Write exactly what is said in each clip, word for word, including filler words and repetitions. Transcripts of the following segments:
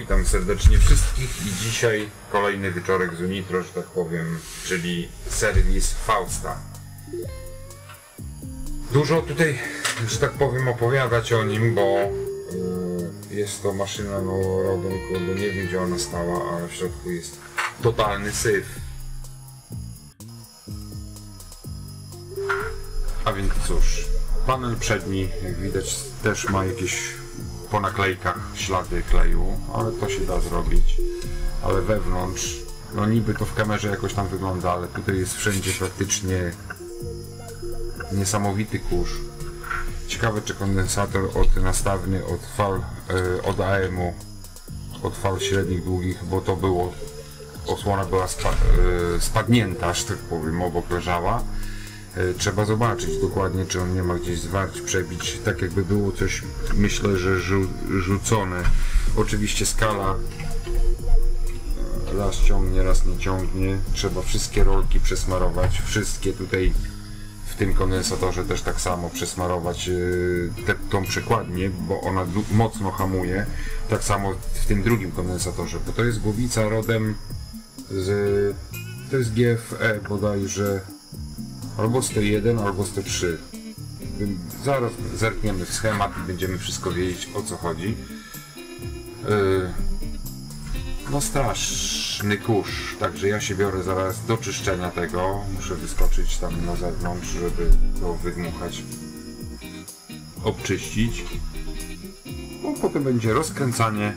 witam serdecznie wszystkich i dzisiaj kolejny wieczorek z Unitra, że tak powiem, czyli serwis Fausta. Dużo tutaj, że tak powiem, opowiadać o nim, bo yy, jest to maszyna noworodem, bo nie wiem gdzie ona stała, ale w środku jest totalny syf. A więc cóż, panel przedni, jak widać, też ma jakieś po naklejkach ślady kleju, ale to się da zrobić, ale wewnątrz, no niby to w kamerze jakoś tam wygląda, ale tutaj jest wszędzie praktycznie niesamowity kurz. Ciekawe, czy kondensator od nastawny od fal, yy, od A M-u, od fal średnich, długich, bo to było, osłona była spa, yy, spadnięta, że tak powiem, obok leżała. Trzeba zobaczyć dokładnie, czy on nie ma gdzieś zwarć, przebić, tak jakby było coś, myślę, że rzu rzucone. Oczywiście skala raz ciągnie, raz nie ciągnie. Trzeba wszystkie rolki przesmarować, wszystkie tutaj w tym kondensatorze też tak samo przesmarować te, tą przekładnię, bo ona mocno hamuje. Tak samo w tym drugim kondensatorze, bo to jest głowica rodem z... to jest G F E bodajże... albo sto jeden, albo sto trzy. Zaraz zerkniemy w schemat i będziemy wszystko wiedzieć, o co chodzi. No straszny kurz, także ja się biorę zaraz do czyszczenia tego. Muszę wyskoczyć tam na zewnątrz, żeby to wydmuchać, obczyścić. No potem będzie rozkręcanie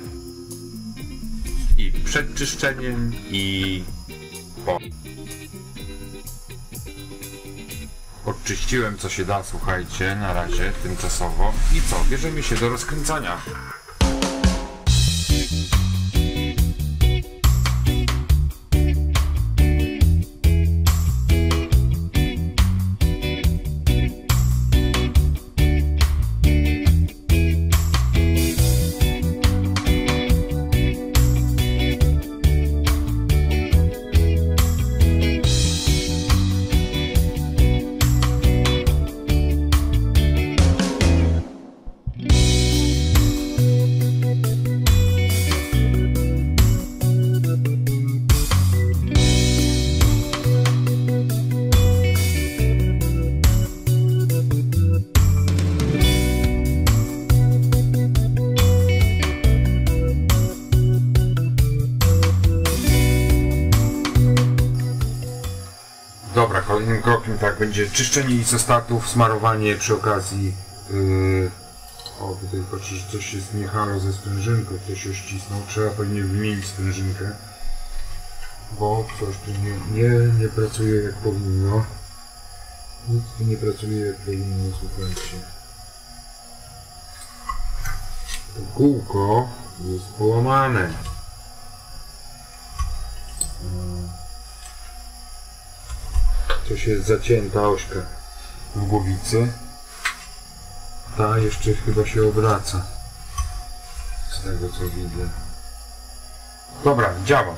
i przed czyszczeniem i po. Odczyściłem co się da, słuchajcie, na razie, tymczasowo. I co? Bierzemy się do rozkręcania. Dobra, kolejnym krokiem tak będzie czyszczenie izostatów, smarowanie przy okazji. Yy... O, tutaj patrzę, że coś się zniechało ze sprężynką, ktoś się ścisnął. Trzeba pewnie wymienić sprężynkę, bo coś tu nie, nie, nie pracuje jak powinno. Nic tu nie pracuje jak powinno, słuchajcie. To kółko jest połamane. Coś jest zacięta ośka w głowicy. Ta jeszcze chyba się obraca. Z tego co widzę. Dobra, działam.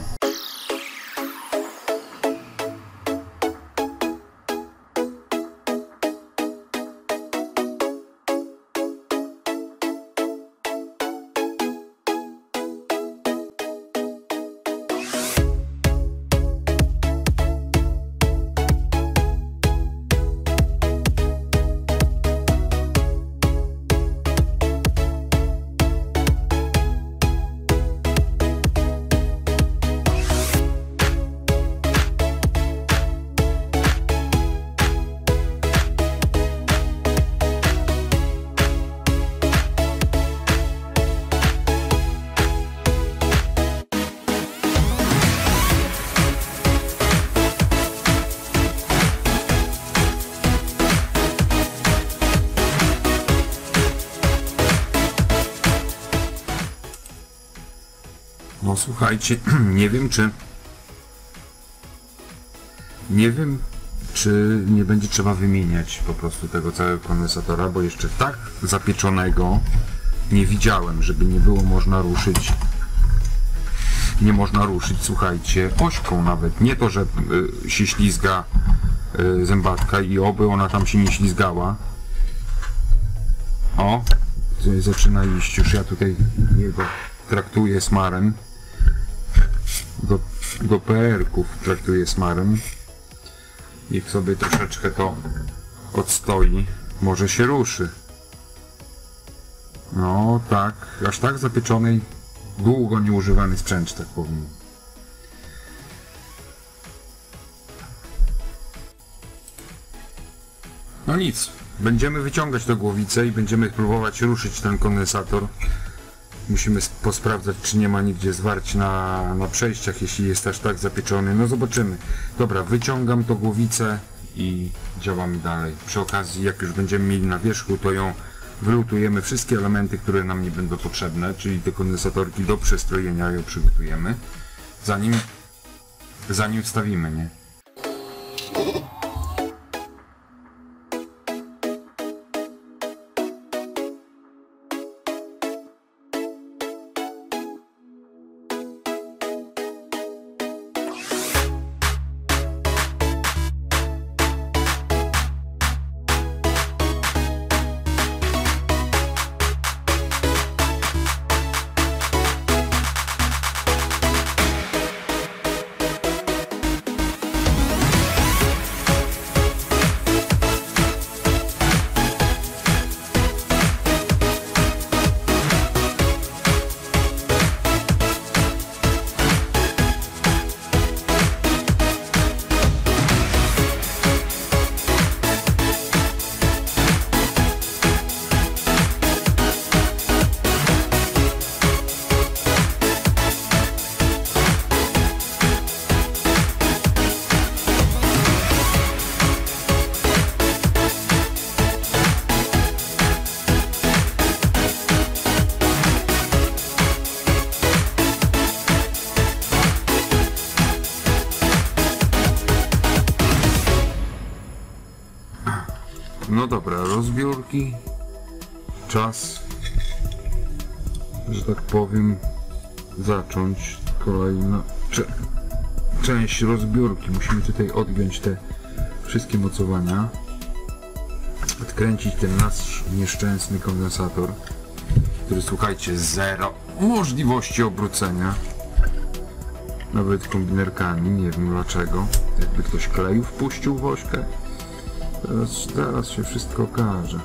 No słuchajcie, nie wiem czy... Nie wiem czy nie będzie trzeba wymieniać po prostu tego całego kondensatora, bo jeszcze tak zapieczonego nie widziałem, żeby nie było można ruszyć. Nie można ruszyć, słuchajcie, ośką nawet. Nie to, że y, się ślizga y, zębatka i oby ona tam się nie ślizgała. O, zaczyna iść, już ja tutaj jego traktuje smarem, do, do P R ków traktuje smarem. Niech sobie troszeczkę to odstoi, może się ruszy. No tak, aż tak zapieczonej, długo nieużywany sprzęt, tak powiem. No nic, będziemy wyciągać tę głowicę i będziemy próbować ruszyć ten kondensator. Musimy posprawdzać, czy nie ma nigdzie zwarć na, na przejściach, jeśli jest aż tak zapieczony. No zobaczymy. Dobra, wyciągam tą głowicę i działamy dalej. Przy okazji, jak już będziemy mieli na wierzchu, to ją wylutujemy, wszystkie elementy, które nam nie będą potrzebne, czyli te kondensatorki do przestrojenia ją przygotujemy, zanim, zanim wstawimy, nie? No dobra, rozbiórki, czas, że tak powiem, zacząć kolejną część rozbiórki. Musimy tutaj odgiąć te wszystkie mocowania, odkręcić ten nasz nieszczęsny kondensator, który, słuchajcie, zero możliwości obrócenia, nawet kombinerkami, nie wiem dlaczego, jakby ktoś kleju wpuścił w ośkę. Teraz, teraz się wszystko okaże.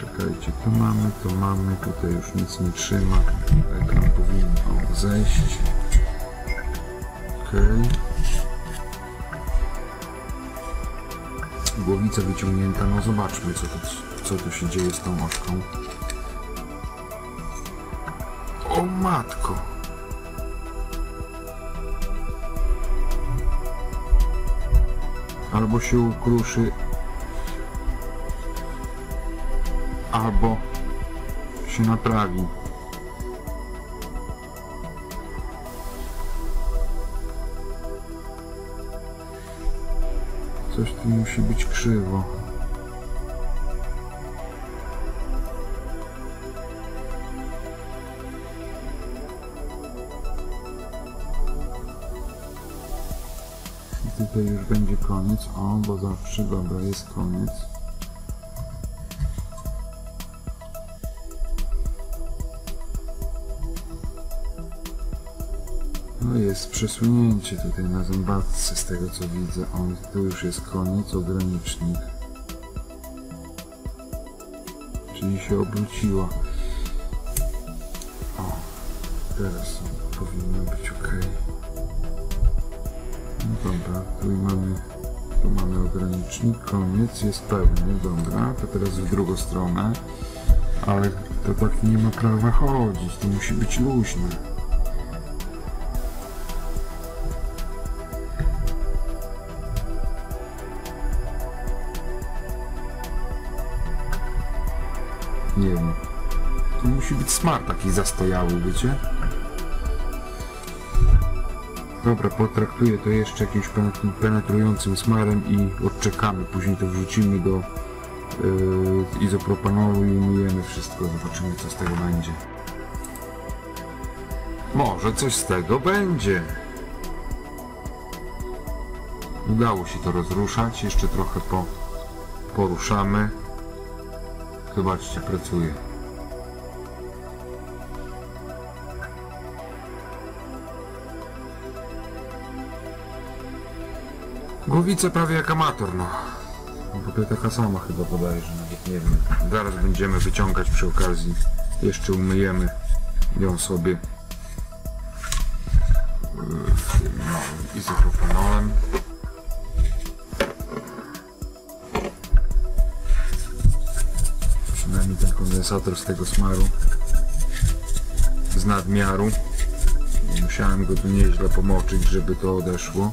Czekajcie, tu mamy, tu mamy, tutaj już nic nie trzyma. Ekran powinien zejść. Okej. Okay. Głowica wyciągnięta, no zobaczmy co tu, co tu się dzieje z tą oczką. O matko! Albo się ukruszy, albo się naprawi. Coś tu musi być krzywo. Tutaj już będzie koniec, o, bo zawsze, dobra, jest koniec. No jest przesunięcie tutaj na zębatce, z tego co widzę, on tu już jest koniec, ogranicznik. Czyli się obróciło. O, teraz powinno być ok. No dobra, tu mamy, tu mamy ogranicznik, koniec, jest pełny, dobra, to teraz w drugą stronę, ale to tak nie ma prawa chodzić, to musi być luźne. Nie wiem, tu musi być smar taki zastojały, wiecie? Dobra, potraktuję to jeszcze jakimś penetrującym smarem i odczekamy. Później to wrzucimy do yy, izopropanoru i myjemy wszystko. Zobaczymy, co z tego będzie. Może coś z tego będzie. Udało się to rozruszać. Jeszcze trochę po, poruszamy. Zobaczcie, pracuje. Głowica prawie jak amator, no. No tutaj taka sama chyba bodajże, nawet nie wiem. Zaraz będziemy wyciągać przy okazji. Jeszcze umyjemy ją sobie w tym nowym izopropanolem. Przynajmniej ten kondensator z tego smaru, z nadmiaru. Musiałem go tu nieźle pomoczyć, żeby to odeszło.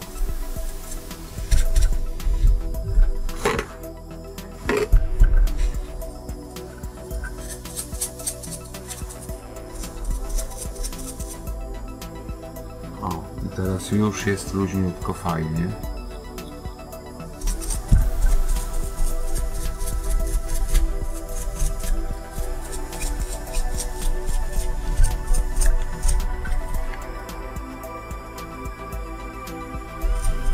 O, i teraz już jest luźniutko, fajnie.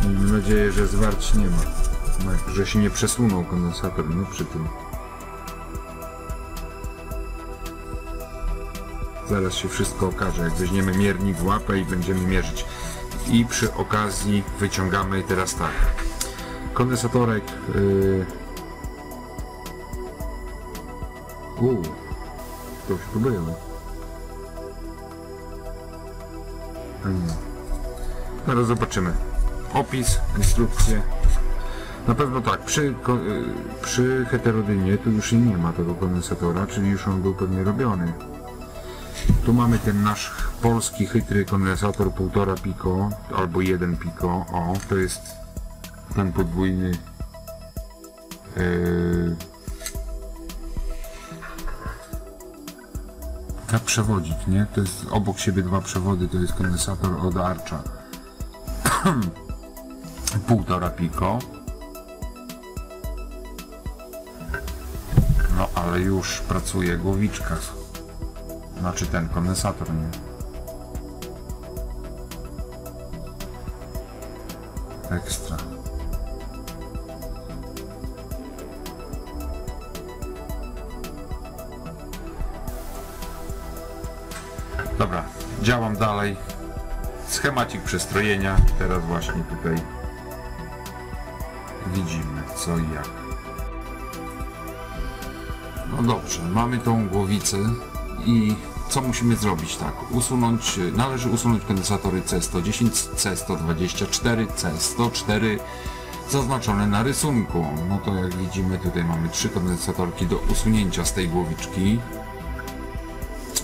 Mam nadzieję, że zwarć nie ma, że się nie przesunął kondensator, no przy tym. Zaraz się wszystko okaże, jak weźmiemy miernik w łapę i będziemy mierzyć. I przy okazji wyciągamy teraz tak. Kondensatorek... Yy... Uuu, to się próbujemy. Zaraz zobaczymy. Opis, instrukcje. Na pewno tak, przy, przy heterodynie tu już nie ma tego kondensatora, czyli już on był pewnie robiony. Tu mamy ten nasz polski chytry kondensator półtora piko albo jeden piko. O, to jest ten podwójny yy, ta przewodzik, nie? To jest obok siebie dwa przewody, to jest kondensator od Archa. Półtora piko. No ale już pracuje głowiczka. Znaczy ten kondensator, nie? Ekstra. Dobra, działam dalej. Schematik przestrojenia. Teraz właśnie tutaj widzimy co i jak. No dobrze, mamy tą głowicę i co musimy zrobić? Tak, usunąć, należy usunąć kondensatory C sto dziesięć, C sto dwadzieścia cztery, C sto cztery zaznaczone na rysunku. No to jak widzimy tutaj mamy trzy kondensatorki do usunięcia z tej głowiczki.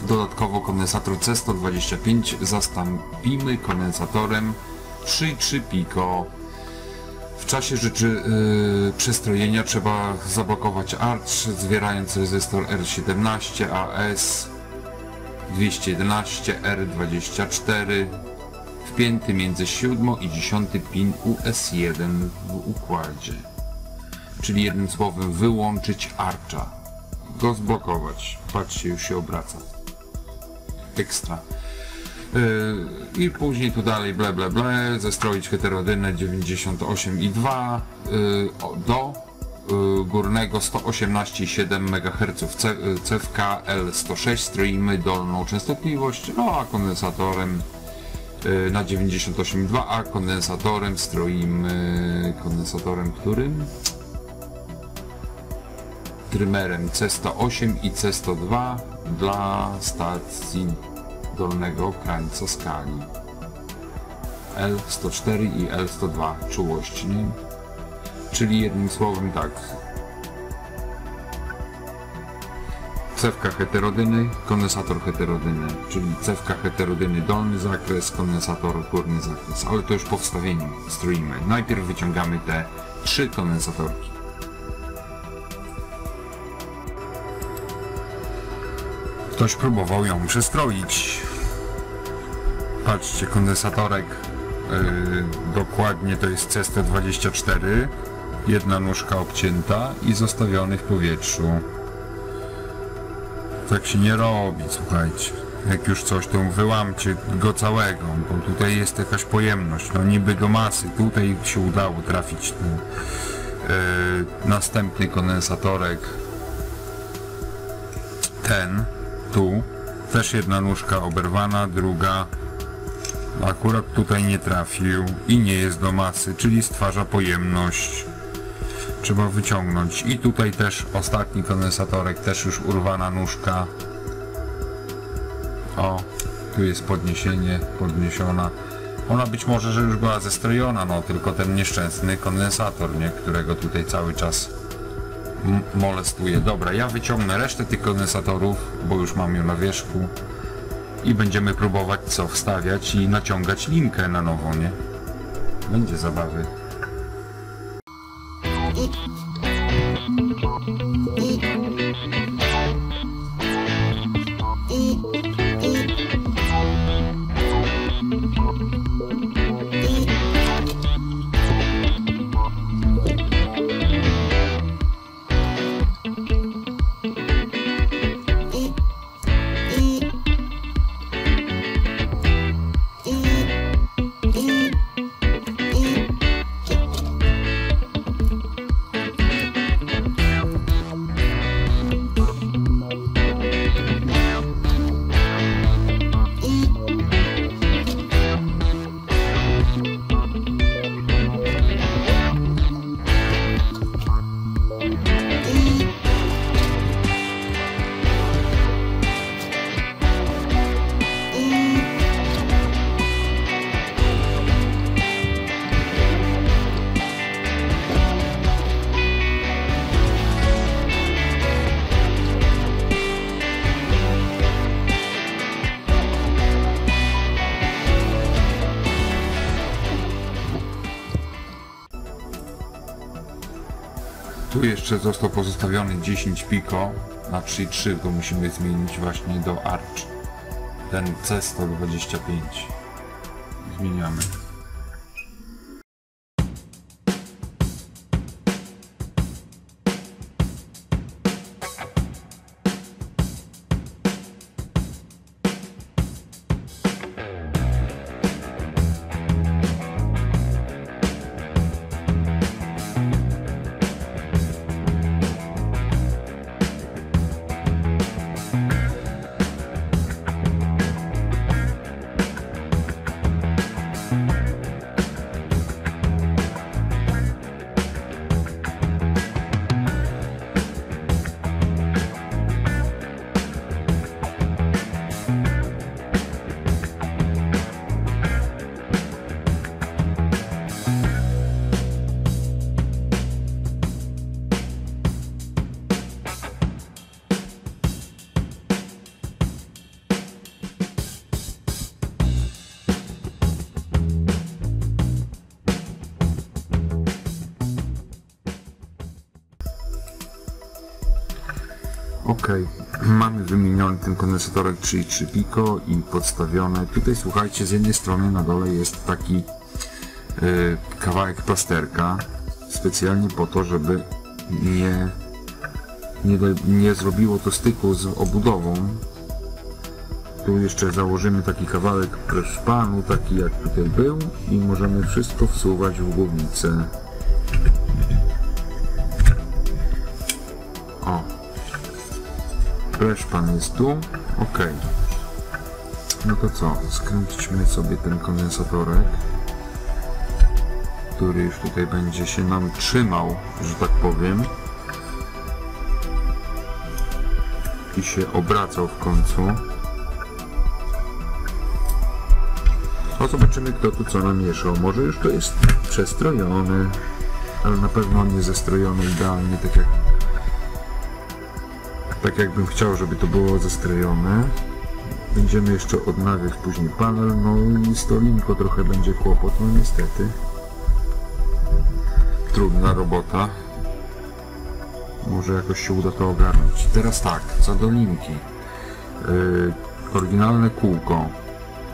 Dodatkowo kondensator C sto dwadzieścia pięć zastąpimy kondensatorem trzy trzy piko. W czasie rzeczy yy, przestrojenia trzeba zablokować Arch, zwierając rezystor R siedemnaście A S dwieście jedenaście R dwadzieścia cztery wpięty między siódmy i dziesiąty pin U S jeden w układzie. Czyli jednym słowem wyłączyć Archa. Go zblokować. Patrzcie, już się obraca. Ekstra. Yy, I później tu dalej ble ble ble, zestroić heterodynę dziewięćdziesiąt osiem i dwa yy, do yy, górnego sto osiemnaście i siedem megaherców C, yy, cewka L sto sześć, stroimy dolną częstotliwość, no a kondensatorem yy, na dziewięćdziesiąt osiem i dwa, a kondensatorem stroimy kondensatorem którym? Trymerem C sto osiem i C sto dwa dla stacji dolnego krańca skali L sto cztery i L sto dwa czułości, nie? Czyli jednym słowem tak, cewka heterodyny, kondensator heterodyny, czyli cewka heterodyny dolny zakres, kondensator górny zakres, ale to już po wstawieniu stroimy. Najpierw wyciągamy te trzy kondensatorki. Ktoś próbował ją przestroić. Patrzcie, kondensatorek yy, dokładnie to jest C sto dwadzieścia cztery, jedna nóżka obcięta i zostawiony w powietrzu. Tak się nie robi, słuchajcie. Jak już coś, to wyłamcie go całego, bo tutaj jest jakaś pojemność, no niby do masy. Tutaj się udało trafić ten yy, następny kondensatorek. Ten. Tu też jedna nóżka oberwana, druga Akurat tutaj nie trafił i nie jest do masy, czyli stwarza pojemność. Trzeba wyciągnąć. I tutaj też ostatni kondensatorek, też już urwana nóżka. O, tu jest podniesienie, podniesiona. Ona być może, że już była zestrojona, no tylko ten nieszczęsny kondensator, nie? Którego tutaj cały czas molestuje. Dobra, ja wyciągnę resztę tych kondensatorów, bo już mam ją na wierzchu. I będziemy próbować co wstawiać i naciągać linkę na nowo, nie? Będzie zabawy. Tu jeszcze został pozostawiony dziesięć piko na trzy i trzy, to musimy zmienić właśnie do Arch. Ten C sto dwadzieścia pięć. Zmieniamy. Ok, mamy wymieniony ten kondensatorek trzy i trzy piko i podstawione. Tutaj słuchajcie, z jednej strony na dole jest taki yy, kawałek plasterka, specjalnie po to, żeby nie, nie, nie zrobiło to styku z obudową. Tu jeszcze założymy taki kawałek szpanu, taki jak tutaj był, i możemy wszystko wsuwać w głownicę. Preszpan jest tu, ok. No to co, skręćmy sobie ten kondensatorek, który już tutaj będzie się nam trzymał, że tak powiem, i się obracał w końcu. No zobaczymy, kto tu co namieszał. Może już to jest przestrojony, ale na pewno nie zestrojony idealnie, tak jak tak jakbym chciał, żeby to było zestrojone. Będziemy jeszcze odnawiać później panel, no i stolinko trochę będzie kłopot, no niestety. Trudna robota. Może jakoś się uda to ogarnąć. Teraz tak, co do linki. Yy, oryginalne kółko.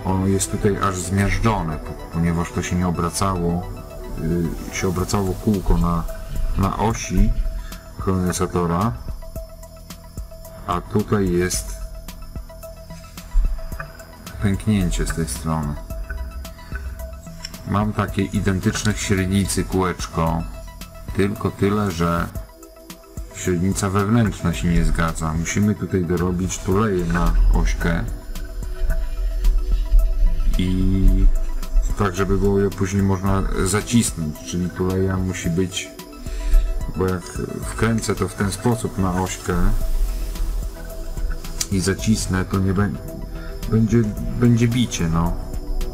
Ono jest tutaj aż zmiażdżone, ponieważ to się nie obracało. Yy, się obracało kółko na, na osi kondensatora. A tutaj jest pęknięcie z tej strony. Mam takie identyczne średnicy kółeczko, tylko tyle, że średnica wewnętrzna się nie zgadza. Musimy tutaj dorobić tuleje na ośkę i tak, żeby było je później można zacisnąć, czyli tuleja musi być, bo jak wkręcę to w ten sposób na ośkę i zacisnę, to nie będzie, będzie, będzie bicie, no.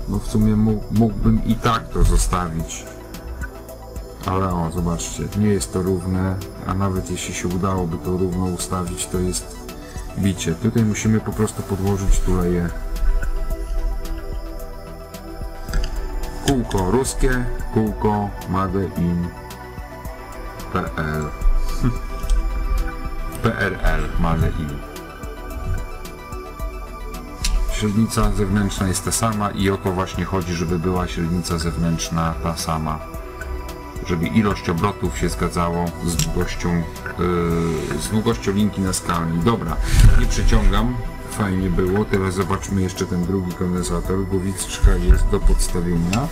No w sumie mógłbym i tak to zostawić, ale o, zobaczcie, nie jest to równe, a nawet jeśli się udałoby to równo ustawić, to jest bicie. Tutaj musimy po prostu podłożyć tuleje. Kółko ruskie, kółko Made in P R L. P R L Made in. Średnica zewnętrzna jest ta sama i o to właśnie chodzi, żeby była średnica zewnętrzna ta sama. Żeby ilość obrotów się zgadzało z długością, yy, z długością linki na skalni. Dobra, nie przeciągam. Fajnie było. Teraz zobaczmy jeszcze ten drugi kondensator. Głowicka jest do podstawienia.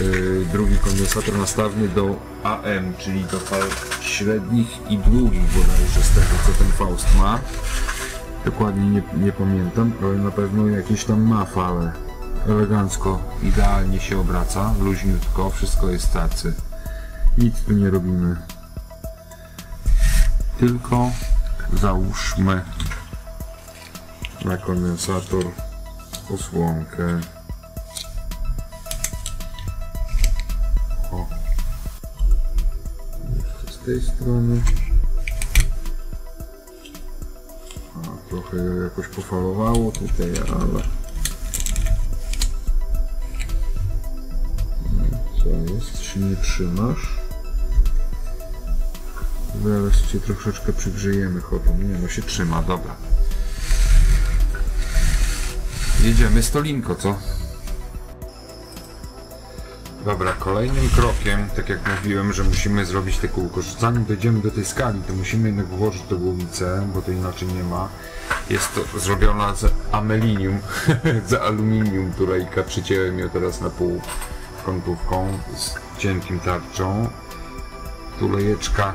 Yy, drugi kondensator nastawny do A M, czyli do fal średnich i długich, bodajże z tego co ten Faust ma. Dokładnie nie, nie pamiętam, ale na pewno jakieś tam ma fale. Elegancko, idealnie się obraca, luźniutko, wszystko jest tacy. Nic tu nie robimy. Tylko załóżmy na kondensator osłonkę. O. Jeszcze z tej strony. A, trochę jakoś pofalowało tutaj, ale... Czy nie trzymasz? Zaraz cię troszeczkę przygrzejemy chodą. Nie no, się trzyma, dobra. Jedziemy stolinko, co? Dobra, kolejnym krokiem, tak jak mówiłem, że musimy zrobić te kółko. Zanim dojdziemy do tej skali, to musimy jednak włożyć do głowicę, bo to inaczej nie ma. Jest to zrobiona z amelinium, z aluminium, turejka, przycięłem ją teraz na pół kątówką z cienkim tarczą. Tulejeczka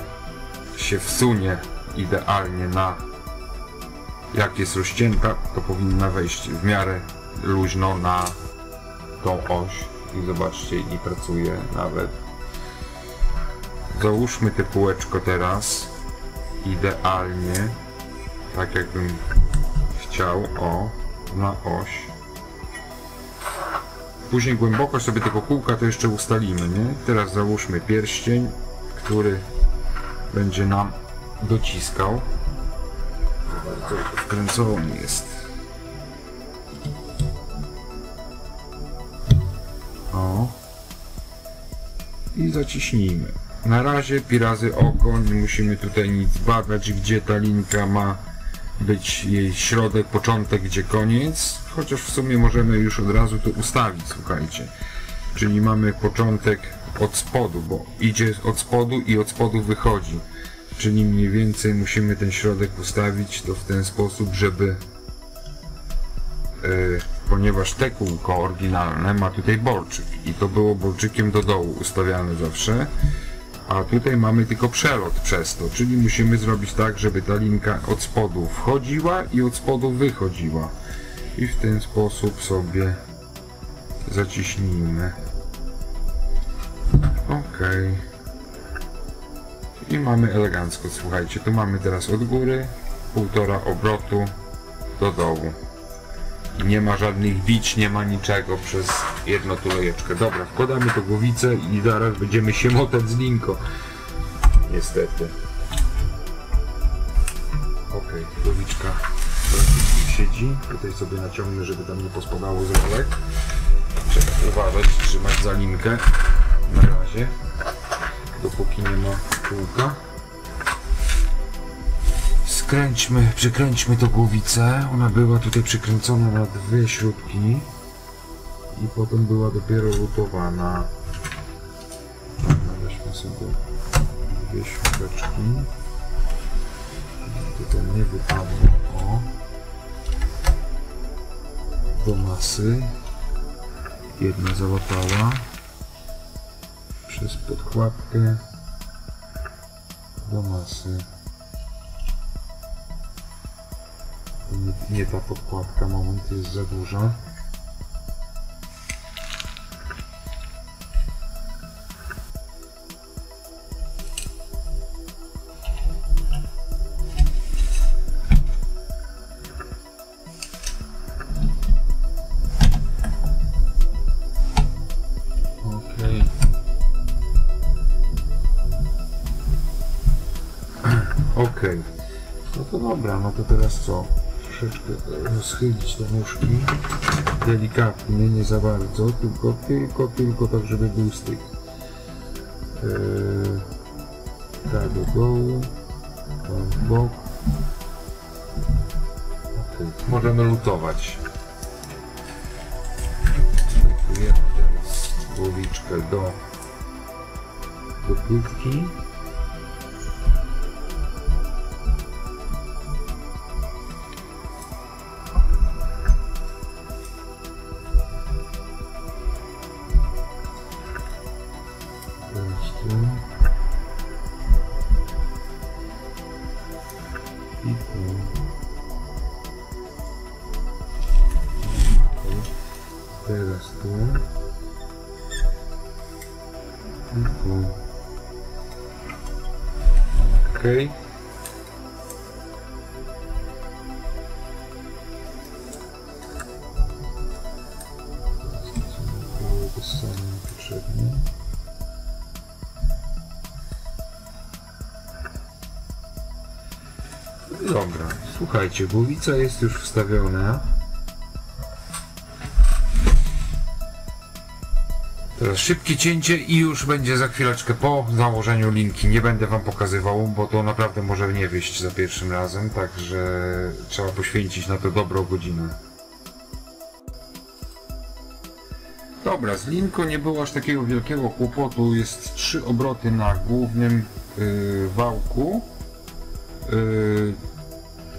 się wsunie idealnie na... Jak jest rozcięta, to powinna wejść w miarę luźno na tą oś. I zobaczcie, i pracuje nawet. Załóżmy te półeczko teraz. Idealnie. Tak jakbym chciał. O, na oś. Później głębokość sobie tego kółka to jeszcze ustalimy, nie? Teraz załóżmy pierścień, który będzie nam dociskał. Wkręcony jest. O. I zaciśnijmy. Na razie pirazy oko, nie musimy tutaj nic badać, gdzie ta linka ma być, jej środek, początek, gdzie koniec. Chociaż w sumie możemy już od razu to ustawić, słuchajcie. Czyli mamy początek od spodu, bo idzie od spodu i od spodu wychodzi. Czyli mniej więcej musimy ten środek ustawić to w ten sposób, żeby... Yy, ponieważ te kółko oryginalne ma tutaj bolczyk i to było bolczykiem do dołu ustawiane zawsze. A tutaj mamy tylko przelot przez to, czyli musimy zrobić tak, żeby ta linka od spodu wchodziła i od spodu wychodziła. I w ten sposób sobie zaciśnijmy. Ok. I mamy elegancko, słuchajcie, tu mamy teraz od góry półtora obrotu do dołu. Nie ma żadnych bić, nie ma niczego przez jedno tulejeczkę. Dobra, wkładamy to głowicę i zaraz będziemy się motać z linką. Niestety. Ok, głowiczka siedzi. Tutaj sobie naciągnę, żeby tam nie pospadało z rolek. Trzeba uważać, trzymać za linkę. Na razie. Dopóki nie ma kółka. Skręćmy, przykręćmy tą głowicę. Ona była tutaj przykręcona na dwie śrubki i potem była dopiero lutowana. Weźmy sobie dwie śrubeczki. Tutaj nie wypadło. O. Do masy. Jedna załapała. Przez podkładkę. Do masy. Nie ta podkładka, moment, jest za duża. No to teraz co? Troszeczkę rozchylić te nóżki. Delikatnie, nie za bardzo, tylko, tylko, tylko tak, żeby był styk. Eee, tak do dołu, tam w bok. Okay. Możemy lutować. Lutujemy teraz głowiczkę do, do płytki. Okej. To są potrzebne. Dobra, słuchajcie, głowica jest już wstawiona. Teraz szybkie cięcie i już będzie za chwileczkę po założeniu linki. Nie będę wam pokazywał, bo to naprawdę może nie wyjść za pierwszym razem, także trzeba poświęcić na to dobrą godzinę. Dobra, z linką nie było aż takiego wielkiego kłopotu. Jest trzy obroty na głównym yy, wałku. Yy,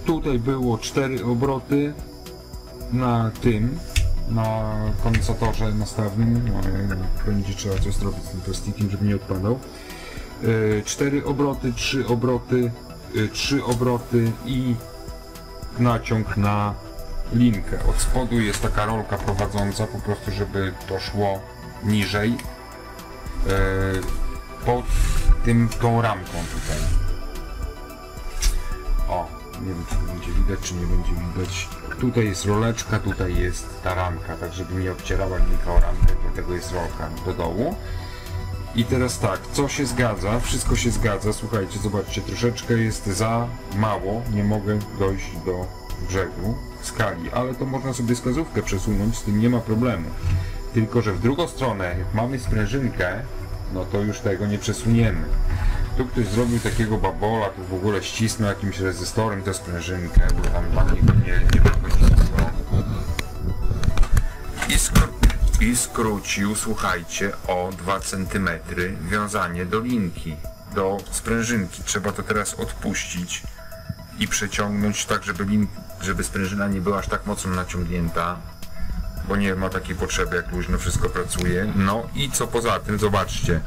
tutaj było cztery obroty na tym. Na kondensatorze nastawnym, będzie trzeba coś zrobić z tym plastikiem, żeby nie odpadał. Cztery obroty, trzy obroty, trzy obroty i naciąg na linkę. Od spodu jest taka rolka prowadząca, po prostu żeby to szło niżej pod tym, tą ramką tutaj. O, nie wiem, czy to będzie widać, czy nie będzie widać. Tutaj jest roleczka, tutaj jest ta ramka, tak żeby nie obcierała linka o ramkę, dlatego jest rolka do dołu. I teraz tak, co się zgadza? Wszystko się zgadza, słuchajcie, zobaczcie, troszeczkę jest za mało, nie mogę dojść do brzegu skali, ale to można sobie wskazówkę przesunąć, z tym nie ma problemu. Tylko że w drugą stronę, jak mamy sprężynkę, no to już tego nie przesuniemy. Tu ktoś zrobił takiego babola, tu w ogóle ścisnął jakimś rezystorem tę sprężynkę, bo tam pan nie, nie I, skró I skrócił, słuchajcie, o dwa centymetry wiązanie do linki, do sprężynki. Trzeba to teraz odpuścić i przeciągnąć tak, żeby, żeby sprężyna nie była aż tak mocno naciągnięta, bo nie ma takiej potrzeby, jak luźno wszystko pracuje. No i co poza tym, zobaczcie.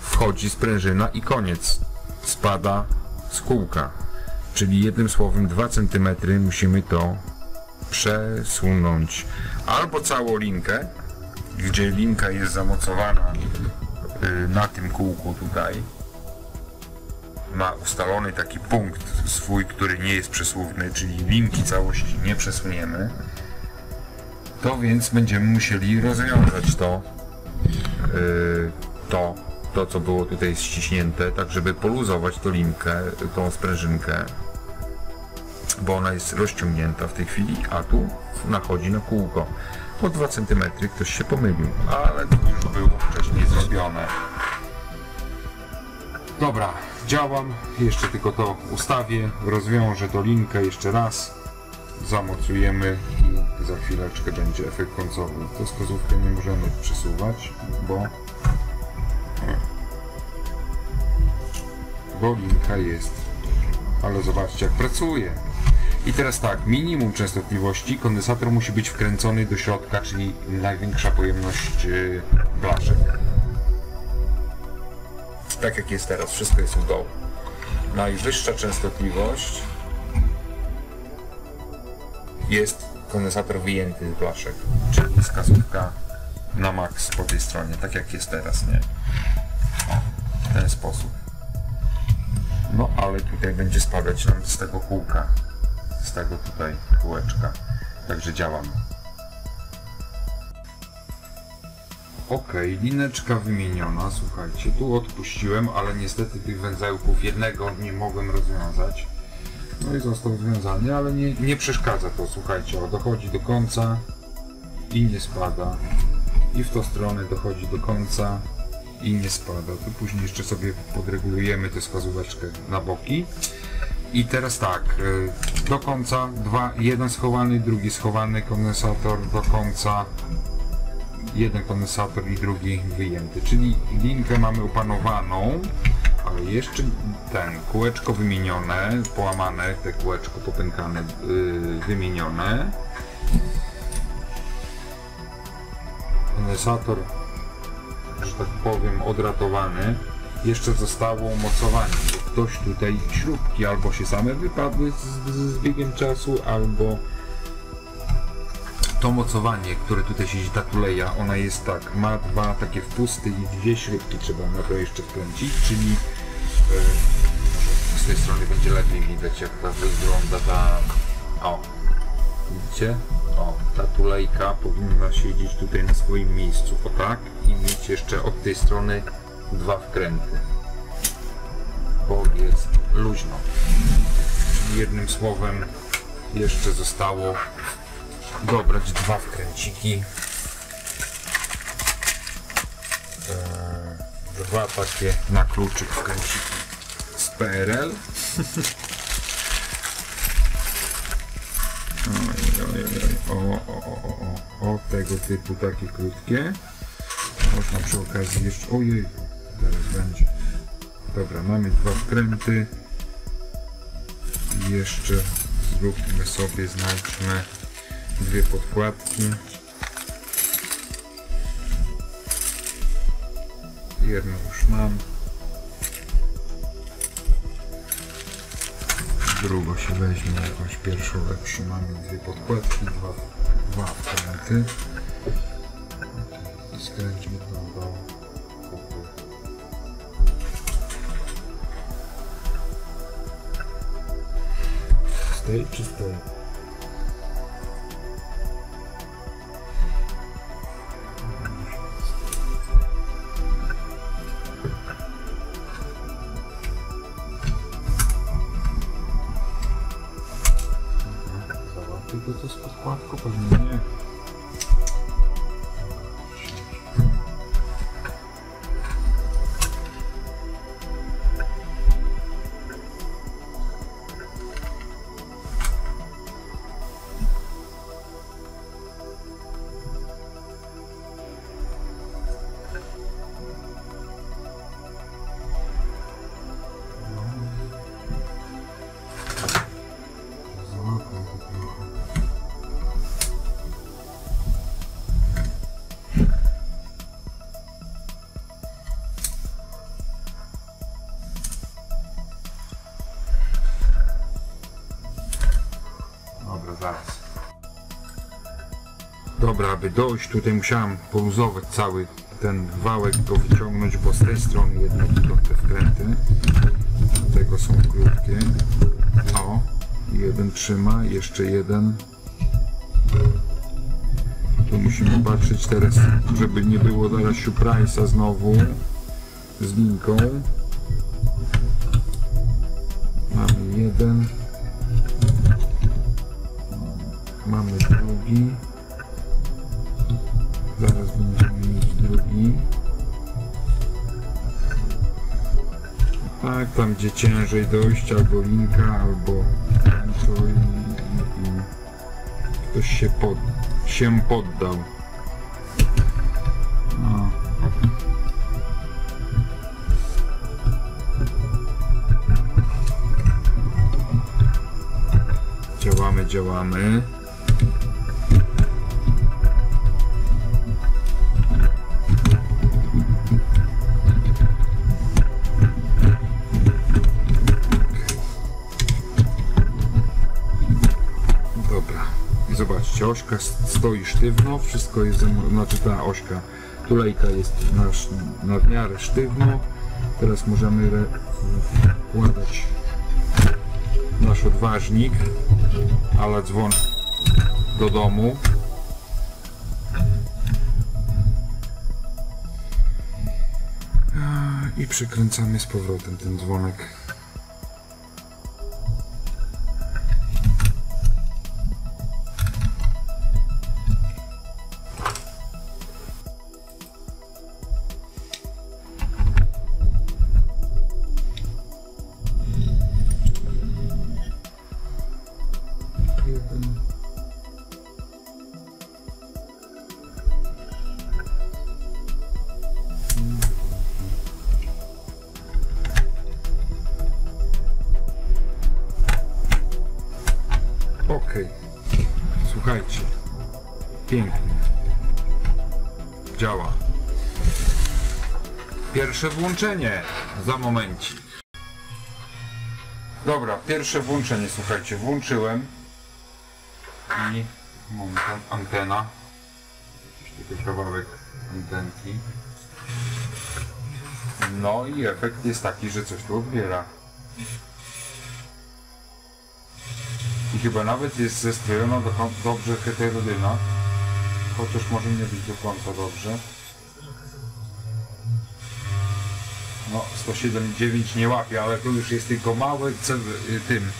Wchodzi sprężyna i koniec. Spada z kółka. Czyli jednym słowem dwa centymetry musimy to przesunąć. Albo całą linkę, gdzie linka jest zamocowana na tym kółku tutaj. Ma ustalony taki punkt swój, który nie jest przesuwny, czyli linki całości nie przesuniemy. To więc będziemy musieli rozwiązać to, to to co było tutaj ściśnięte, tak żeby poluzować tą linkę, tą sprężynkę, bo ona jest rozciągnięta w tej chwili, a tu nachodzi na kółko. Po dwa centymetry ktoś się pomylił, ale to już było wcześniej zrobione. Dobra, działam, jeszcze tylko to ustawię, rozwiążę tą linkę jeszcze raz, zamocujemy i za chwileczkę będzie efekt końcowy. To wskazówkę nie możemy przesuwać, bo bo linka jest, ale zobaczcie jak pracuje. I teraz tak, minimum częstotliwości, kondensator musi być wkręcony do środka, czyli największa pojemność blaszek. Tak jak jest teraz, wszystko jest u dołu. Najwyższa częstotliwość jest kondensator wyjęty z blaszek, czyli wskazówka na max po tej stronie, tak jak jest teraz, nie? O, w ten sposób. No ale tutaj będzie spadać nam z tego kółka, z tego tutaj kółeczka, także działamy. Ok, lineczka wymieniona, słuchajcie, tu odpuściłem, ale niestety tych węzełków jednego nie mogłem rozwiązać. No i został związany, ale nie, nie przeszkadza to, słuchajcie, o, dochodzi do końca i nie spada. I w tą stronę dochodzi do końca i nie spada. Tu później jeszcze sobie podregulujemy tę wskazóweczkę na boki. I teraz tak, do końca, dwa, jeden schowany, drugi schowany kondensator, do końca jeden kondensator i drugi wyjęty. Czyli linkę mamy opanowaną, ale jeszcze ten, kółeczko wymienione, połamane, te kółeczko popękane, yy, wymienione. Kondensator, że tak powiem, odratowany. Jeszcze zostało umocowanie. Ktoś tutaj śrubki albo się same wypadły z, z biegiem czasu, albo to mocowanie, które tutaj siedzi, ta tuleja, ona jest tak, ma dwa takie wpusty i dwie śrubki trzeba na to jeszcze wkręcić, czyli yy, może z tej strony będzie lepiej widać, jak ta wygląda ta, o, widzicie? O, ta tulejka powinna siedzieć tutaj na swoim miejscu, o tak, i mieć jeszcze od tej strony dwa wkręty, bo jest luźno. Jednym słowem, jeszcze zostało dobrać dwa wkręciki, eee, dwa takie na kluczyk wkręciki z P R L. o, o, o, o, o, o, tego typu takie krótkie. Można przy okazji jeszcze... Ojej, teraz będzie. Dobra, mamy dwa wkręty. I jeszcze zróbmy sobie, znajdźmy dwie podkładki. Jedną już mam. Drugą się weźmie, jakąś pierwszą lepszą. Mamy dwie podkładki, dwa, dwa wkręty. I skręćmy to do kupy. Z tej czy z tej? To jest podkładko, pewnie nie. Dobra, aby dojść, tutaj musiałem poluzować cały ten wałek, go wyciągnąć, bo z tej strony jednak idą te wkręty. Dlatego są krótkie. O, jeden trzyma, jeszcze jeden. Tu musimy patrzeć teraz, żeby nie było zaraz surprise'a znowu z linką. Mamy jeden. Mamy drugi. Zaraz będziemy mieć drugi. Tak, tam gdzie ciężej dojść, albo linka, albo to i, i, i ktoś się, pod, się poddał. No. Działamy, działamy. Dobra. nasza ośka stoi sztywno, wszystko jest, znaczy ta ośka, tulejka jest nasz, na miarę sztywno. Teraz możemy wkładać nasz odważnik, ala dzwon do domu. I przykręcamy z powrotem ten dzwonek. Słuchajcie, pięknie działa. Pierwsze włączenie za momencik. Dobra, pierwsze włączenie, słuchajcie, włączyłem i mam tam antena, taki kawałek antenki. No i efekt jest taki, że coś tu odbiera. I chyba nawet jest zestrojona do, dobrze heterodyna, chociaż może nie być do końca dobrze. No, sto siedem dziewięć nie łapie, ale tu już jest tylko mały cel, tym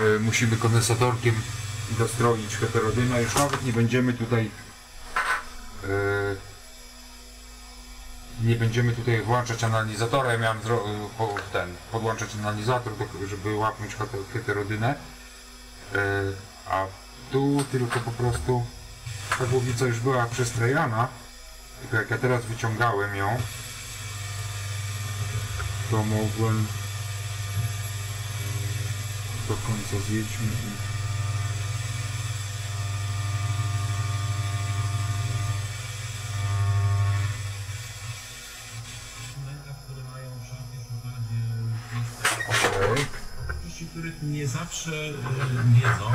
yy, musimy kondensatorkiem dostroić heterodyna. Już nawet nie będziemy tutaj yy, nie będziemy tutaj włączać analizatora. Ja miałem zro, po, ten, podłączać analizator, żeby łapnąć heterodynę. A tu tylko po prostu ta głowica już była przestrajana, tylko jak ja teraz wyciągałem ją, to mogłem do końca zjedźmy i których nie zawsze wiedzą,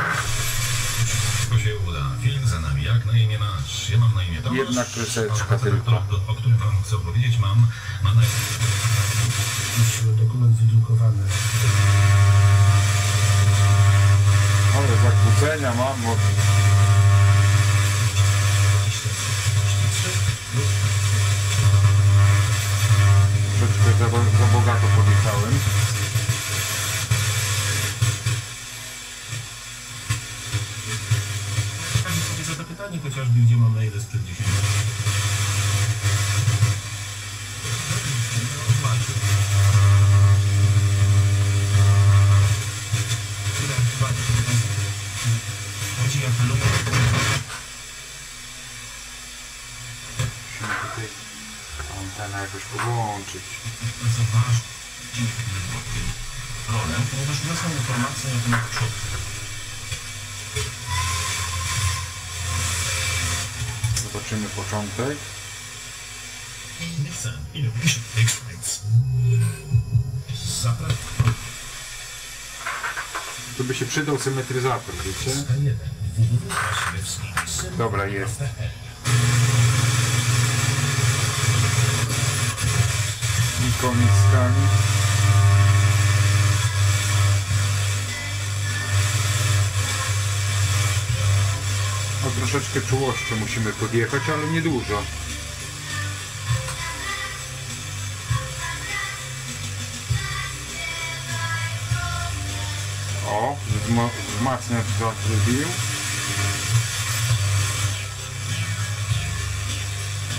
to się uda. Film za nami. Jak na imię masz? Ja mam na imię Tomasz. Jedna kreseczka tylko. O którym Wam chcę powiedzieć, mam. Mam na imię dokument wydrukowany. Ale zakłócenia mam. Bo... Troszeczkę za, za bogato podjechałem. Pytanie chociażby, gdzie mam maile sprzed dziesięciu lat. Chodzi jak lubię. Musimy tutaj antenę jakoś podłączyć. Zobacz, dzięki rolę, ponieważ nie są informacje na temat przodków. Zobaczymy początek. Tu by się przydał symetryzator, wiecie? Dobra, jest. I koniec skali. O, troszeczkę czułością musimy podjechać, ale niedużo. O, wzmacniacz zatrybił.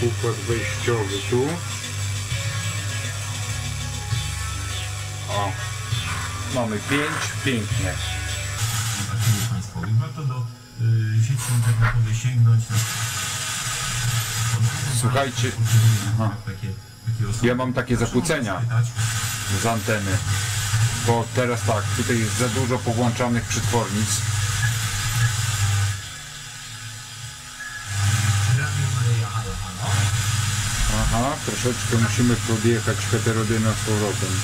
Układ wejściowy tu. O, mamy pięć, pięknie. Sieci internetowej sięgnąć. Słuchajcie, aha. Ja mam takie zakłócenia z anteny, bo teraz tak, tutaj jest za dużo połączanych przetwornic. Aha, troszeczkę musimy podjechać heterodyna z powrotem.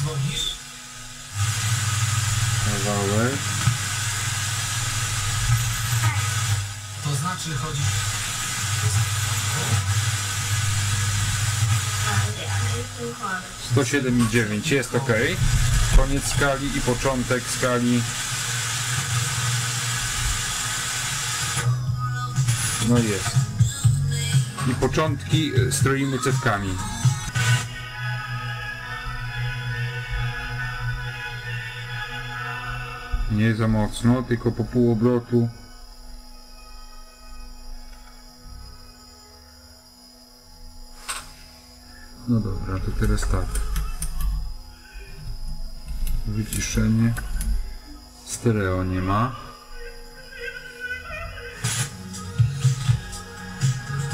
Dzwonisz? Zaraz ma, czy chodzi... sto siedem i dziewięć jest ok. Koniec skali i początek skali. No jest. I początki stroimy cewkami. Nie za mocno, tylko po pół obrotu. No dobra, to teraz tak. Wyciszenie. Stereo nie ma.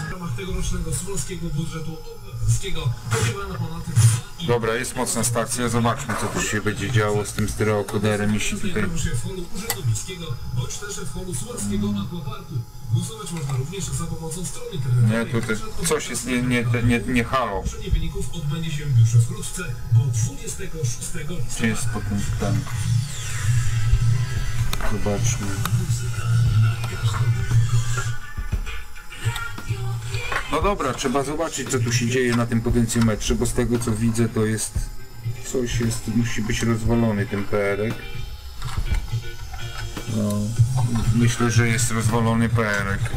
W ramach tegorocznego polskiego budżetu obywatelskiego podziewano ponad... Dobra, jest mocna stacja. Zobaczmy, co tu się będzie działo z tym stereokoderem, jeśli tutaj... ...w holu urzędownickiego, bądź też w holu słowackiego Aquaparku. Głosować można również za pomocą strony internetowej. Nie, tutaj coś jest nie, nie, nie, nie halo. Ogłoszenie wyników odbędzie się już wkrótce, bo dwudziestego szóstego listopada... Gdzie jest potem tam? Zobaczmy. No dobra, trzeba zobaczyć, co tu się dzieje na tym potencjometrze, bo z tego, co widzę, to jest... Coś jest, musi być rozwalony ten P R ek. No, myślę, że jest rozwalony P R ek.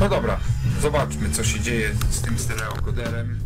No dobra, zobaczmy, co się dzieje z tym stereokoderem.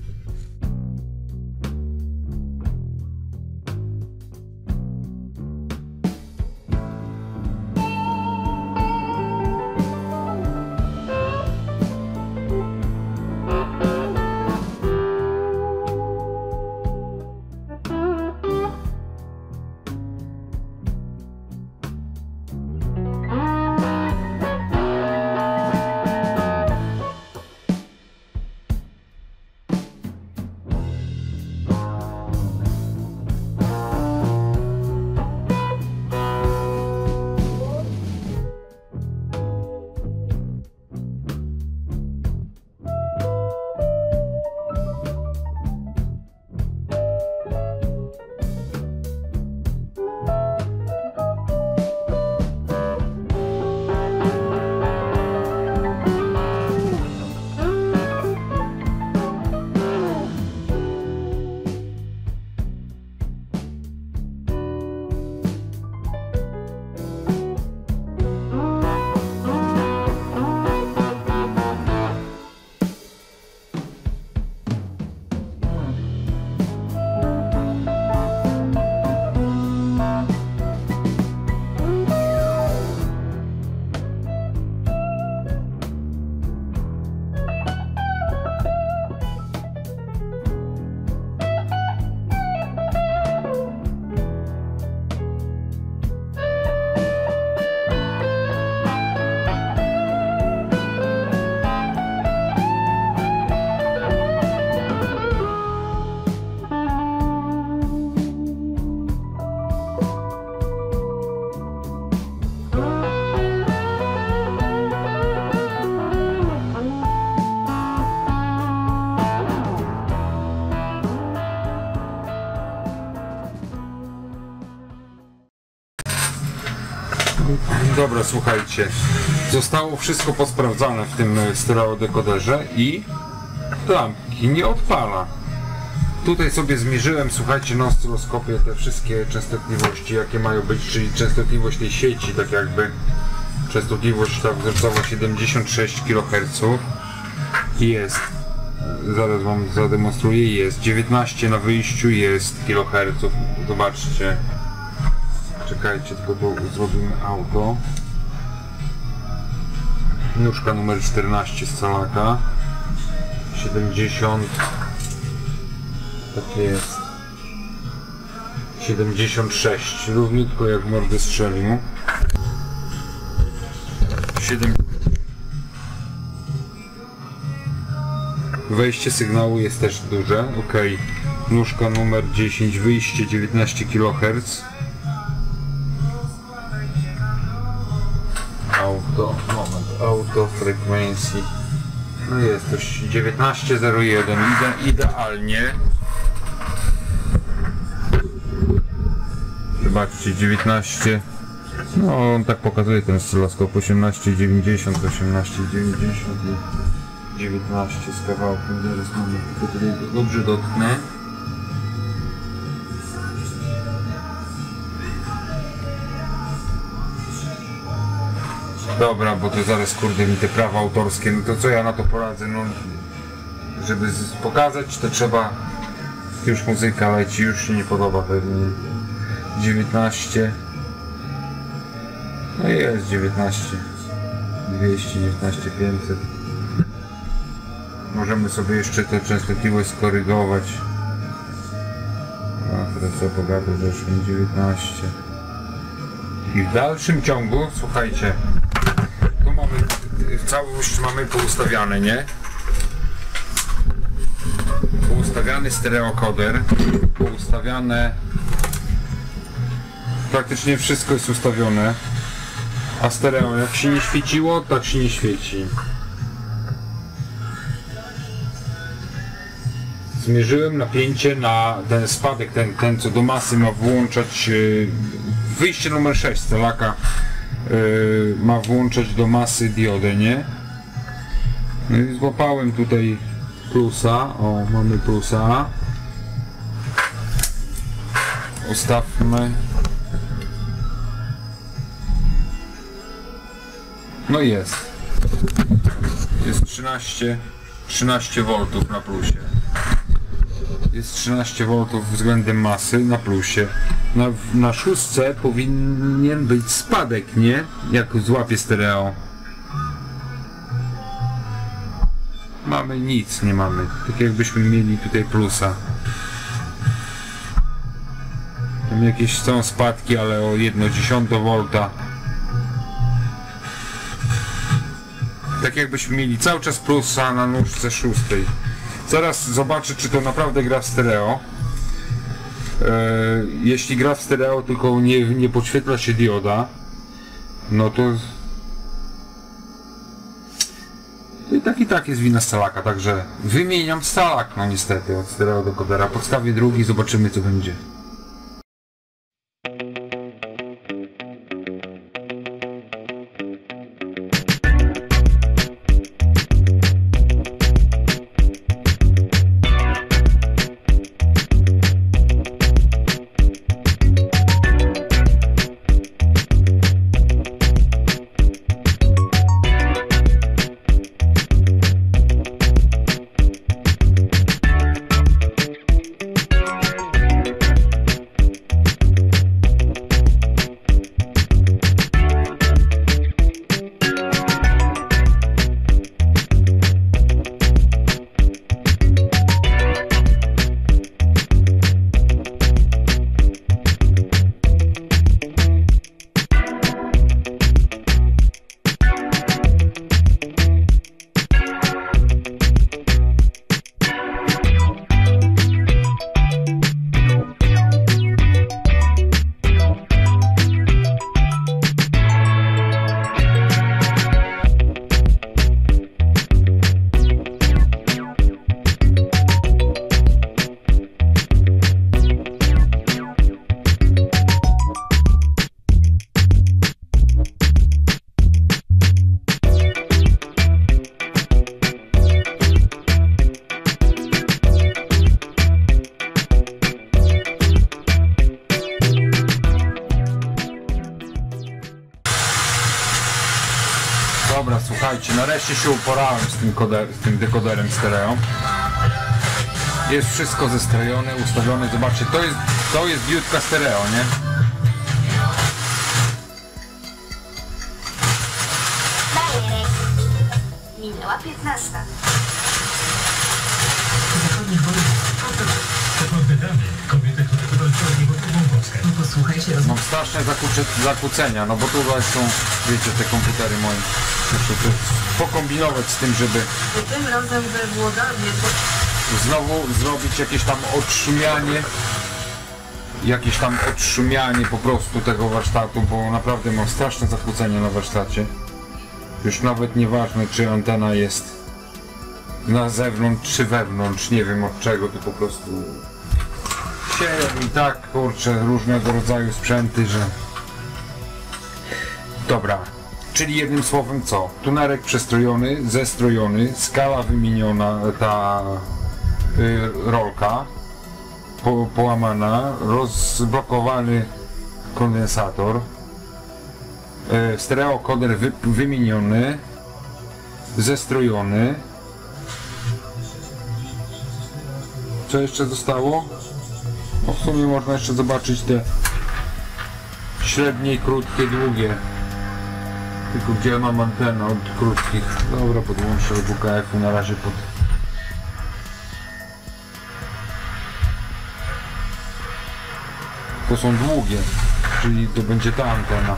Dobra, słuchajcie, zostało wszystko posprawdzane w tym stereodekoderze i lampki nie odpala. Tutaj sobie zmierzyłem, słuchajcie, na oscyloskopie te wszystkie częstotliwości, jakie mają być, czyli częstotliwość tej sieci, tak jakby częstotliwość ta wzorcowa siedemdziesiąt sześć kiloherców jest, zaraz wam zademonstruję, jest dziewiętnaście na wyjściu, jest kiloherców, zobaczcie. Czekajcie, tylko tu zrobimy auto. Nóżka numer czternaście z calaka. siedemdziesiąt. Tak jest. siedemdziesiąt sześć. Równiutko jak w mordę strzelił. siedem. Wejście sygnału jest też duże. Ok. Nóżka numer dziesięć. Wyjście dziewiętnaście kiloherców. Auto, moment, auto frekwencji. No jest to dziewiętnaście zero jeden, Ide, idealnie. zobaczcie, dziewiętnaście. No on tak pokazuje ten oscyloskop, osiemnaście dziewięćdziesiąt, osiemnaście dziewięćdziesiąt, dziewiętnaście z kawałkiem. Zaraz mamy tylko tutaj dobrze dotknę. Dobra, bo to zaraz kurde mi te prawa autorskie, no to co ja na to poradzę, no żeby pokazać to trzeba, już muzyka leci, już się nie podoba pewnie. dziewiętnaście, no jest dziewiętnaście, dwieście, dziewiętnaście, pięćset. Możemy sobie jeszcze tę częstotliwość skorygować. A teraz co pogadam, zeszło mi dziewiętnaście. I w dalszym ciągu, słuchajcie, tu mamy, całość mamy poustawiane, nie? Poustawiany stereokoder, poustawiane, praktycznie wszystko jest ustawione, a stereo jak się nie świeciło, tak się nie świeci. Zmierzyłem napięcie na ten spadek, ten, ten co do masy ma włączać, wyjście numer sześć z telaka yy, ma włączać do masy diodę, nie? No i złapałem tutaj plusa, o mamy plusa. Ustawmy. No jest. Jest trzynaście, trzynaście woltów na plusie. Jest trzynaście woltów względem masy na plusie. Na, na szóstce powinien być spadek, nie? Jak złapie stereo. Mamy nic, nie mamy. Tak jakbyśmy mieli tutaj plusa. Tam jakieś są spadki, ale o jeden dziesiąty wolta. Tak jakbyśmy mieli cały czas plusa na nóżce szóstej. Zaraz zobaczę, czy to naprawdę gra w stereo. Jeśli gra w stereo, tylko nie, nie podświetla się dioda, no to... I tak i tak jest wina scalaka, także wymieniam scalak, no niestety, od stereo do kodera. Podstawię drugi, zobaczymy co będzie. Nareszcie się uporałem z tym, koder, z tym dekoderem stereo. Jest wszystko zestrojone, ustawione. Zobaczcie, to jest, to jest biutka stereo, nie? Minęła piętnasta. Mam straszne zakłócenia, no bo tutaj są, wiecie, te komputery moje. Muszę tu pokombinować z tym, żeby tym razem we Włodawie znowu zrobić jakieś tam odszumianie, jakieś tam odszumianie po prostu tego warsztatu, bo naprawdę mam straszne zakłócenie na warsztacie. Już nawet nieważne, czy antena jest na zewnątrz, czy wewnątrz, nie wiem od czego, to po prostu sieją i tak, kurczę, różnego rodzaju sprzęty, że... Dobra, czyli jednym słowem co? Tunarek przestrojony, zestrojony, skala wymieniona, ta y, rolka po, połamana, rozblokowany kondensator, y, stereokoder wy, wymieniony, zestrojony. Co jeszcze zostało? No w sumie można jeszcze zobaczyć te średnie, krótkie, długie. Tylko gdzie ja mam antenę od krótkich? Dobra, podłączę do W K F-u na razie pod... To są długie, czyli to będzie ta antena.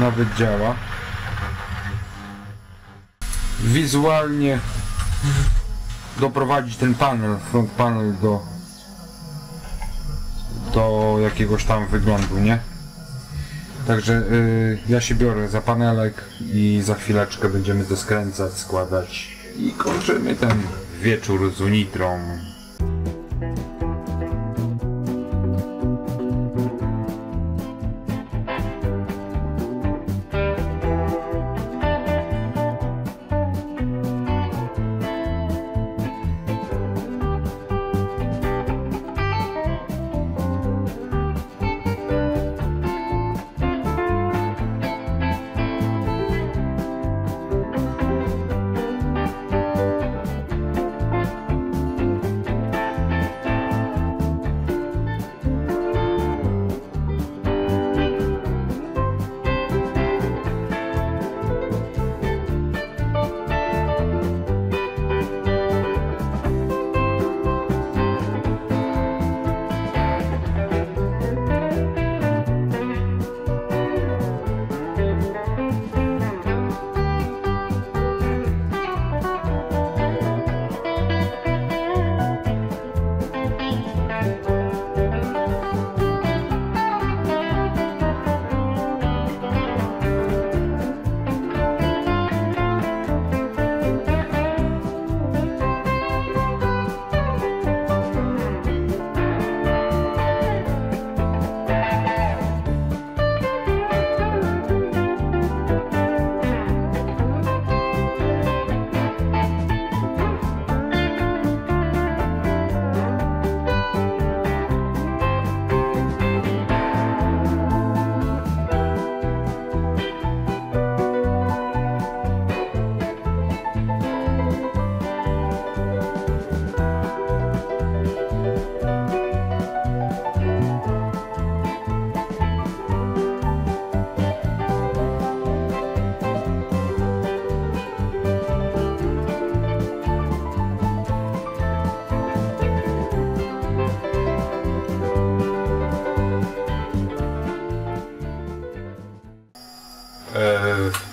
Nawet działa. Wizualnie doprowadzić ten panel, front panel do, do jakiegoś tam wyglądu, nie? Także yy, ja się biorę za panelek i za chwileczkę będziemy to skręcać, składać i kończymy ten wieczór z Unitrą.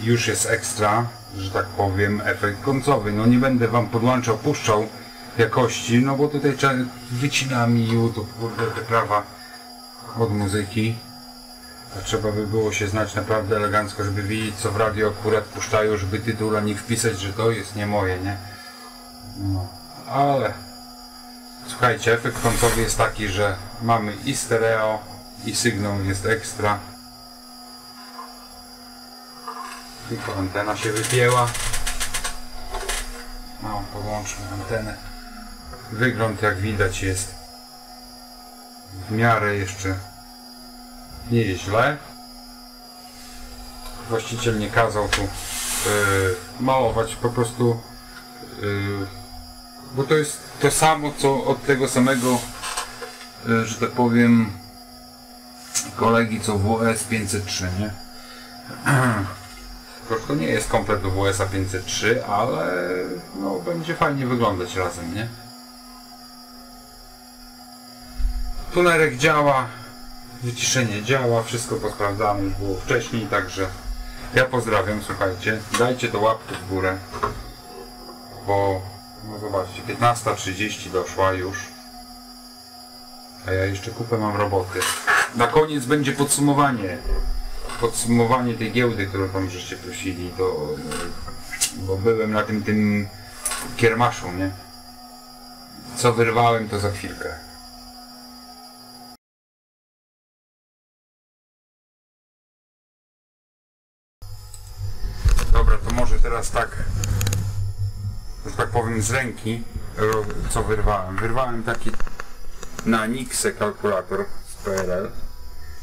Już jest ekstra, że tak powiem, efekt końcowy. No nie będę wam podłączał, puszczał jakości, no bo tutaj wycina mi YouTube, kurde, te prawa od muzyki. A trzeba by było się znać naprawdę elegancko, żeby wiedzieć, co w radio akurat puszczają, żeby tytuł nie wpisać, że to jest nie moje, nie? No, ale... Słuchajcie, efekt końcowy jest taki, że mamy i stereo, i sygnał jest ekstra. Tylko antena się wypięła. No, podłączmy antenę. Wygląd, jak widać, jest w miarę jeszcze nie źle. Właściciel nie kazał tu yy, malować, po prostu yy, bo to jest to samo, co od tego samego yy, że tak powiem kolegi, co W S pięćset trzy, nie? To nie jest komplet do W S pięćset trzy, ale no, będzie fajnie wyglądać razem, nie? Tunerek działa, wyciszenie działa, wszystko posprawdzałem, już było wcześniej, także ja pozdrawiam, słuchajcie, dajcie to łapkę w górę, bo no zobaczcie, piętnasta trzydzieści doszła już, a ja jeszcze kupę mam roboty. Na koniec będzie podsumowanie. podsumowanie tej giełdy, którą tam żeście prosili, to bo byłem na tym, tym kiermaszu, nie? Co wyrwałem, to za chwilkę. Dobra, to może teraz tak, że tak powiem, z ręki, co wyrwałem. Wyrwałem taki na Nixe kalkulator z P R L.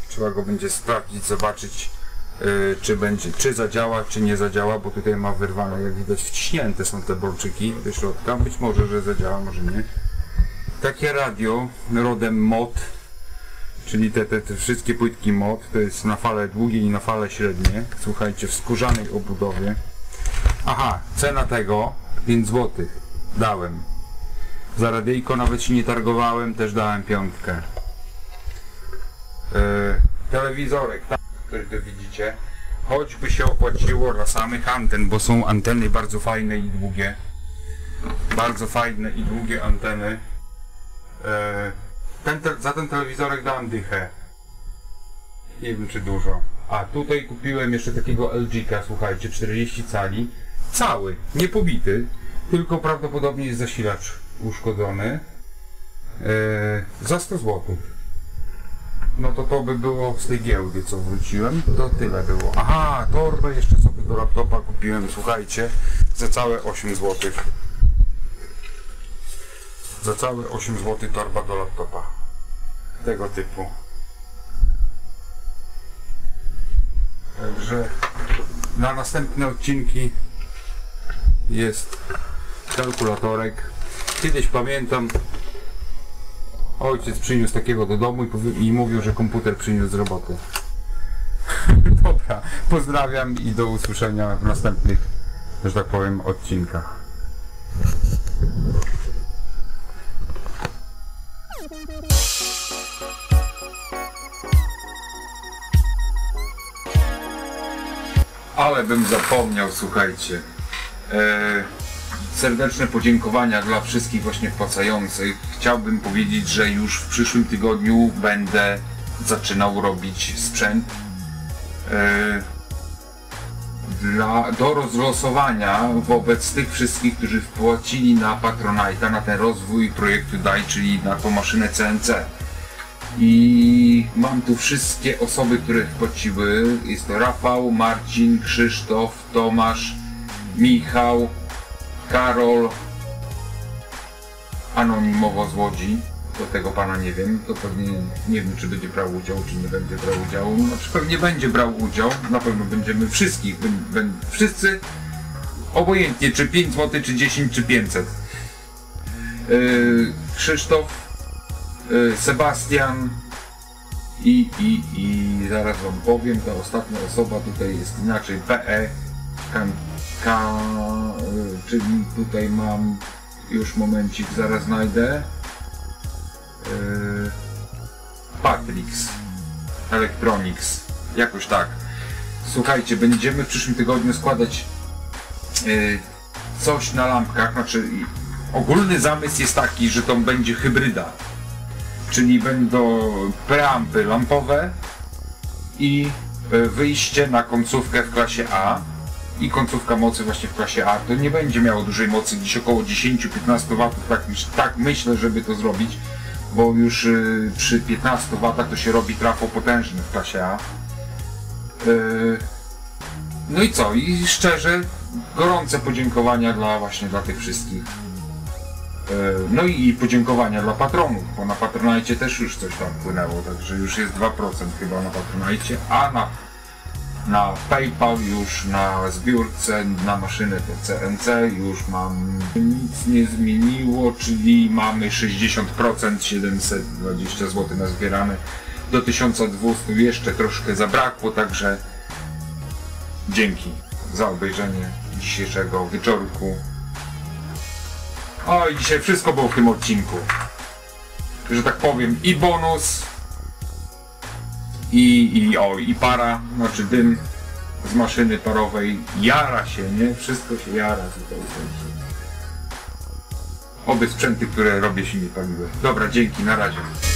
Trzeba go będzie sprawdzić, zobaczyć, yy, czy będzie, czy zadziała, czy nie zadziała, bo tutaj ma wyrwane, jak widać, wciśnięte są te bolczyki do środka. Być może, że zadziała, może nie. Takie radio rodem mod, czyli te, te, te wszystkie płytki mod, to jest na fale długie i na fale średnie. Słuchajcie, w skórzanej obudowie. Aha, cena tego pięć złotych dałem. Za radyjko nawet się nie targowałem, też dałem piątkę. Yy, telewizorek, który tu widzicie, choćby się opłaciło dla samych anten, bo są anteny bardzo fajne i długie. Bardzo fajne i długie anteny. Yy, ten te, za ten telewizorek dałem dychę. Nie wiem, czy dużo. A tutaj kupiłem jeszcze takiego L G-ka, słuchajcie, czterdzieści cali. Cały, nie pobity, tylko prawdopodobnie jest zasilacz uszkodzony. Yy, za sto złotych. No to to by było z tej giełdy, co wróciłem, to tyle było. Aha, torbę jeszcze sobie do laptopa kupiłem, słuchajcie, za całe osiem złotych. Za całe osiem złotych torba do laptopa. Tego typu. Także na następne odcinki jest kalkulatorek. Kiedyś pamiętam, ojciec przyniósł takiego do domu i, powie, i mówił, że komputer przyniósł z roboty. Dobra, pozdrawiam i do usłyszenia w następnych, że tak powiem, odcinkach. Ale bym zapomniał, słuchajcie. Eee... Serdeczne podziękowania dla wszystkich właśnie wpłacających. Chciałbym powiedzieć, że już w przyszłym tygodniu będę zaczynał robić sprzęt yy, dla, do rozlosowania wobec tych wszystkich, którzy wpłacili na Patronite'a, na ten rozwój projektu D A J, czyli na tą maszynę C N C. I mam tu wszystkie osoby, które wpłaciły. Jest to Rafał, Marcin, Krzysztof, Tomasz, Michał, Karol, anonimowo z Łodzi, do tego pana nie wiem, to pewnie nie wiem, czy będzie brał udział, czy nie będzie brał udziału, znaczy pewnie będzie brał udział, na pewno będziemy wszystkich, wszyscy, obojętnie czy pięć złotych, czy dziesięć, czy pięćset. Yy, Krzysztof, yy, Sebastian i, i, i zaraz wam powiem, ta ostatnia osoba tutaj jest inaczej, P E, K, K, czyli tutaj mam już momencik, zaraz znajdę, yy, Patrix Electronics, jakoś tak. Słuchajcie, będziemy w przyszłym tygodniu składać yy, coś na lampkach, znaczy ogólny zamysł jest taki, że to będzie hybryda, czyli będą preampy lampowe i yy, wyjście na końcówkę w klasie A. I końcówka mocy właśnie w klasie A. To nie będzie miało dużej mocy, gdzieś około dziesięć do piętnastu watów, tak, tak myślę, żeby to zrobić, bo już y, przy piętnastu watach to się robi trafo potężny w klasie A. Yy, no i co? I szczerze, gorące podziękowania dla właśnie dla tych wszystkich. Yy, no i podziękowania dla patronów, bo na Patronite też już coś tam płynęło, także już jest dwa procent chyba na Patronite, a na na PayPal już na zbiórce, na maszynę do C N C już mam, nic nie zmieniło, czyli mamy sześćdziesiąt procent, siedemset dwadzieścia złotych na zbierane, do tysiąca dwustu jeszcze troszkę zabrakło, także dzięki za obejrzenie dzisiejszego wieczorku. O, i dzisiaj wszystko było w tym odcinku, że tak powiem, i bonus, I, i, o, i para, znaczy dym z maszyny parowej, jara się, nie? Wszystko się jara tutaj. Oby sprzęty, które robię, się nie paliły. Dobra, dzięki, na razie.